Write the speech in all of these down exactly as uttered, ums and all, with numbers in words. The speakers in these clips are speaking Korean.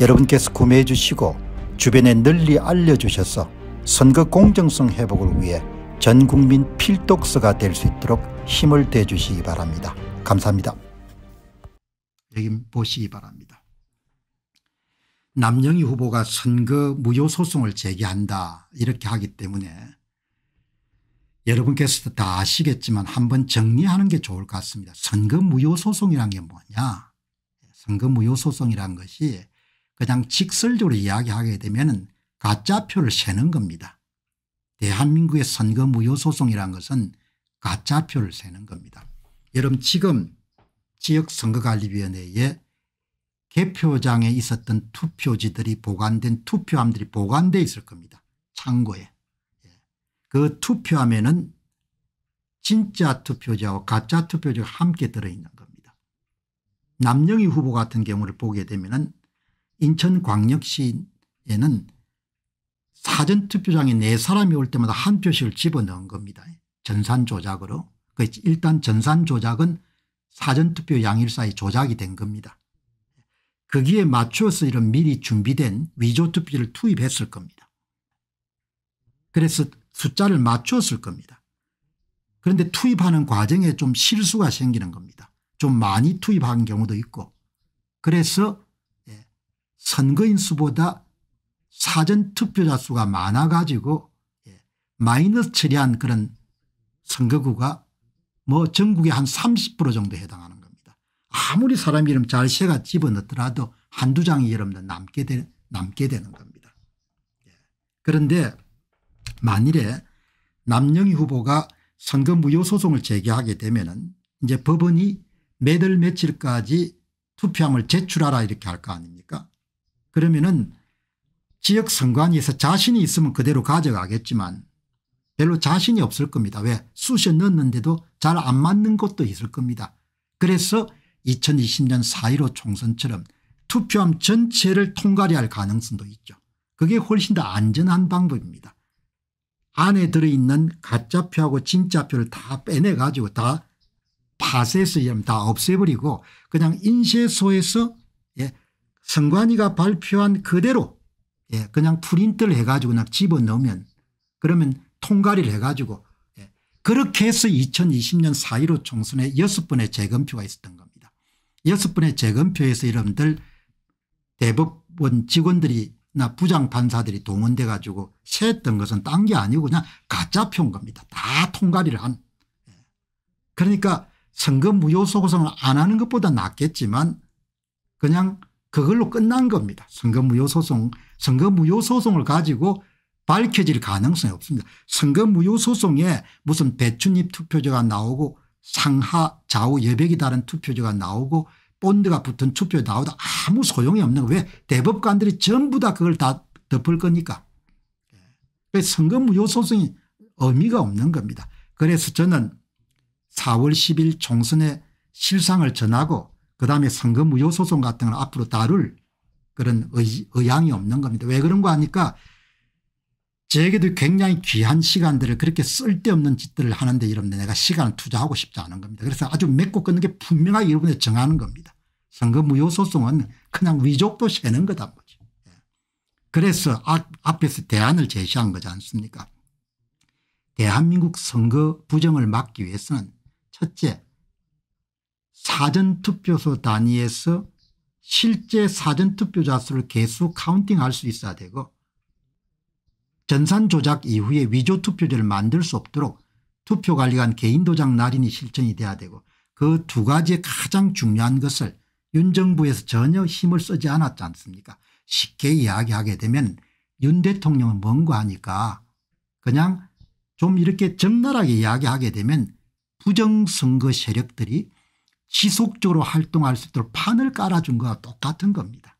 여러분께서 구매해 주시고 주변에 널리 알려주셔서 선거 공정성 회복을 위해 전국민 필독서가 될 수 있도록 힘을 대 주시기 바랍니다. 감사합니다. 여기 보시기 바랍니다. 남영희 후보가 선거 무효소송을 제기한다 이렇게 하기 때문에 여러분께서도 다 아시겠지만 한번 정리하는 게 좋을 것 같습니다. 선거 무효소송이란 게 뭐냐. 선거 무효소송이란 것이 그냥 직설적으로 이야기하게 되면 가짜표를 세는 겁니다. 대한민국의 선거 무효소송이란 것은 가짜표를 세는 겁니다. 여러분 지금 지역선거관리위원회에 개표장에 있었던 투표지들이 보관된 투표함들이 보관되어 있을 겁니다. 창고에. 그 투표함에는 진짜 투표지하고 가짜 투표지가 함께 들어있는 겁니다. 남영희 후보 같은 경우를 보게 되면은 인천광역시에는 사전투표장에 네 사람이 올 때마다 한 표씩을 집어넣은 겁니다. 전산조작으로. 일단 전산조작은 사전투표 양일사의 조작이 된 겁니다. 거기에 맞춰서 이런 미리 준비된 위조투표를 투입했을 겁니다. 그래서 숫자를 맞췄을 겁니다. 그런데 투입하는 과정에 좀 실수가 생기는 겁니다. 좀 많이 투입한 경우도 있고. 그래서 선거인 수보다 사전투표자 수가 많아가지고 마이너스 처리한 그런 선거구가 뭐 전국의 한 삼십 퍼센트 정도 해당하는 겁니다. 아무리 사람 이름 잘 세가 집어넣더라도 한두 장이 여러분들 남게, 되, 남게 되는 겁니다. 그런데 만일에 남영희 후보가 선거 무효소송을 제기하게 되면은 이제 법원이 매달 며칠까지 투표함을 제출하라 이렇게 할 거 아닙니까? 그러면은 지역선관위에서 자신이 있으면 그대로 가져가겠지만 별로 자신이 없을 겁니다. 왜? 쑤셔 넣었는데도 잘 안 맞는 것도 있을 겁니다. 그래서 이천이십 년 사 일오 총선처럼 투표함 전체를 통갈이 할 가능성도 있죠. 그게 훨씬 더 안전한 방법입니다. 안에 들어있는 가짜표하고 진짜표를 다 빼내가지고 다 파쇄해서 다 없애버리고 그냥 인쇄소에서 예. 선관위가 발표한 그대로 예, 그냥 프린트를 해가지고 그냥 집어넣으면 그러면 통과를 해가지고 예, 그렇게 해서 이천이십 년 사 일오 총선에 여섯 번의 재검표가 있었던 겁니다. 여섯 번의 재검표에서 여러분들 대법원 직원들이나 부장판사들이 동원돼가지고 세했던 것은 딴 게 아니고 그냥 가짜표인 겁니다. 다 통과를 한. 예. 그러니까 선거 무효소송을 안 하는 것보다 낫겠지만 그냥 그걸로 끝난 겁니다. 선거 무효소송, 선거 무효소송을 가지고 밝혀질 가능성이 없습니다. 선거 무효소송에 무슨 배춧잎 투표제가 나오고 상하 좌우 여백이 다른 투표제가 나오고 본드가 붙은 투표 나오다 아무 소용이 없는 거예요. 왜? 대법관들이 전부 다 그걸 다 덮을 거니까. 그래서 선거 무효소송이 의미가 없는 겁니다. 그래서 저는 사월 십일 총선의 실상을 전하고 그다음에 선거 무효소송 같은 걸 앞으로 다룰 그런 의, 의향이 없는 겁니다. 왜 그런 거 아니까 제게도 굉장히 귀한 시간들을 그렇게 쓸데없는 짓들을 하는데 여러분들 내가 시간을 투자하고 싶지 않은 겁니다. 그래서 아주 맺고 끊는 게 분명하게 여러분들 정하는 겁니다. 선거 무효소송은 그냥 위족도 세는 거다. 그래서 앞에서 대안을 제시한 거지 않습니까? 대한민국 선거 부정을 막기 위해서는 첫째, 사전투표소 단위에서 실제 사전투표자 수를 개수 카운팅할 수 있어야 되고 전산조작 이후에 위조투표제를 만들 수 없도록 투표관리관 개인도장 날인이 실천이 돼야 되고 그 두 가지의 가장 중요한 것을 윤 정부에서 전혀 힘을 쓰지 않았지 않습니까? 쉽게 이야기하게 되면 윤 대통령은 뭔가 하니까 그냥 좀 이렇게 적나라하게 이야기하게 되면 부정선거 세력들이 지속적으로 활동할 수 있도록 판을 깔아준 것과 똑같은 겁니다.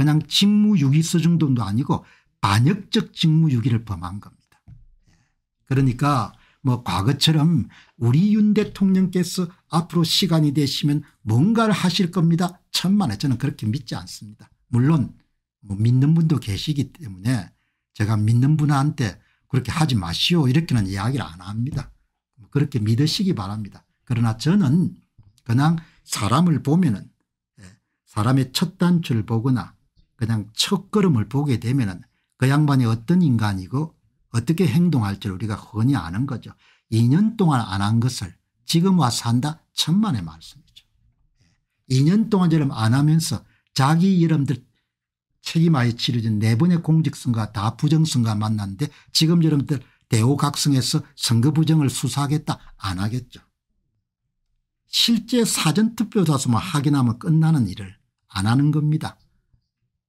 그냥 직무유기죄 정도도 아니고 반역적 직무유기를 범한 겁니다. 그러니까 뭐 과거처럼 우리 윤 대통령께서 앞으로 시간이 되시면 뭔가를 하실 겁니다. 천만에 저는 그렇게 믿지 않습니다. 물론 뭐 믿는 분도 계시기 때문에 제가 믿는 분한테 그렇게 하지 마시오 이렇게는 이야기를 안 합니다. 그렇게 믿으시기 바랍니다. 그러나 저는 그냥 사람을 보면은 사람의 첫 단추를 보거나 그냥 첫 걸음을 보게 되면은 그 양반이 어떤 인간이고 어떻게 행동할지를 우리가 흔히 아는 거죠. 이 년 동안 안 한 것을 지금 와서 한다? 천만의 말씀이죠. 이 년 동안 저럼 안 하면서 자기 여러분들 책임하에 치러진 네 번의 공직선거가 다 부정선거가 만났는데 지금 여러분들 대오각성에서 선거 부정을 수사하겠다 안 하겠죠. 실제 사전투표자수만 확인하면 끝나는 일을 안 하는 겁니다.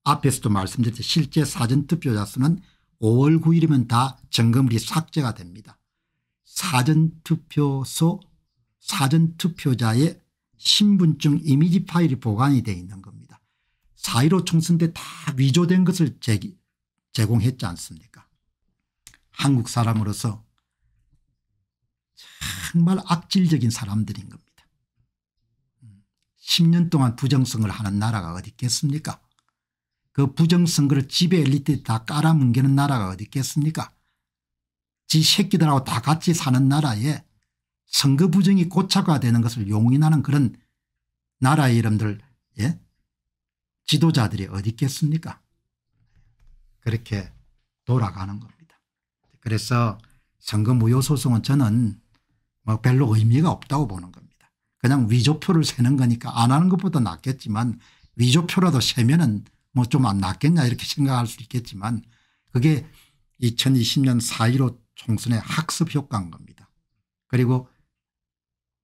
앞에서도 말씀드렸듯이 실제 사전투표자수는 오월 구일이면 다 점검이 삭제가 됩니다. 사전투표소 사전투표자의 신분증 이미지 파일이 보관이 되어 있는 겁니다. 사 일오 총선 때 다 위조된 것을 제기, 제공했지 않습니까? 한국 사람으로서 정말 악질적인 사람들인 겁니다. 십 년 동안 부정선거를 하는 나라가 어디 있겠습니까? 그 부정선거를 지배 엘리트들이 다 깔아뭉개는 나라가 어디 있겠습니까? 지 새끼들하고 다 같이 사는 나라에 선거 부정이 고착화되는 것을 용인하는 그런 나라의 이름들 예? 지도자들이 어디 있겠습니까? 그렇게 돌아가는 겁니다. 그래서 선거 무효 소송은 저는 뭐 별로 의미가 없다고 보는 겁니다. 그냥 위조표를 세는 거니까 안 하는 것보다 낫겠지만 위조표라도 세면은 뭐 좀 안 낫겠냐 이렇게 생각할 수 있겠지만 그게 이천이십 년 사 일오 총선의 학습 효과인 겁니다. 그리고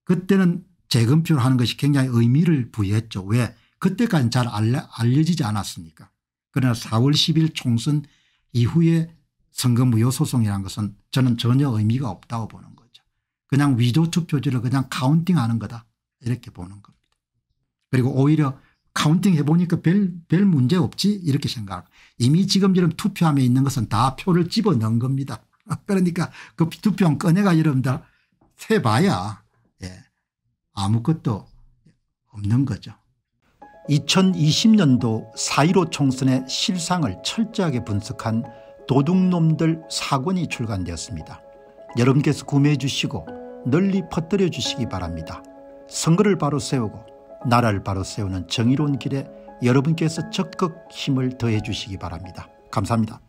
그때는 재검표를 하는 것이 굉장히 의미를 부여했죠. 왜? 그때까지는 잘 알려지지 않았으니까. 그러나 사월 십일 총선 이후에 선거 무효 소송이라는 것은 저는 전혀 의미가 없다고 보는 거죠. 그냥 위조 투표지를 그냥 카운팅하는 거다 이렇게 보는 겁니다. 그리고 오히려 카운팅 해보니까 별, 별 문제 없지 이렇게 생각합니다. 이미 지금 이런 투표함에 있는 것은 다 표를 집어넣은 겁니다. 그러니까 그 투표함 꺼내가 여러분들 세봐야 예, 아무것도 없는 거죠. 이천이십 년도 사 일오 총선의 실상을 철저하게 분석한 도둑놈들 사 권이 출간되었습니다. 여러분께서 구매해 주시고 널리 퍼뜨려 주시기 바랍니다. 선거를 바로 세우고 나라를 바로 세우는 정의로운 길에 여러분께서 적극 힘을 더해 주시기 바랍니다. 감사합니다.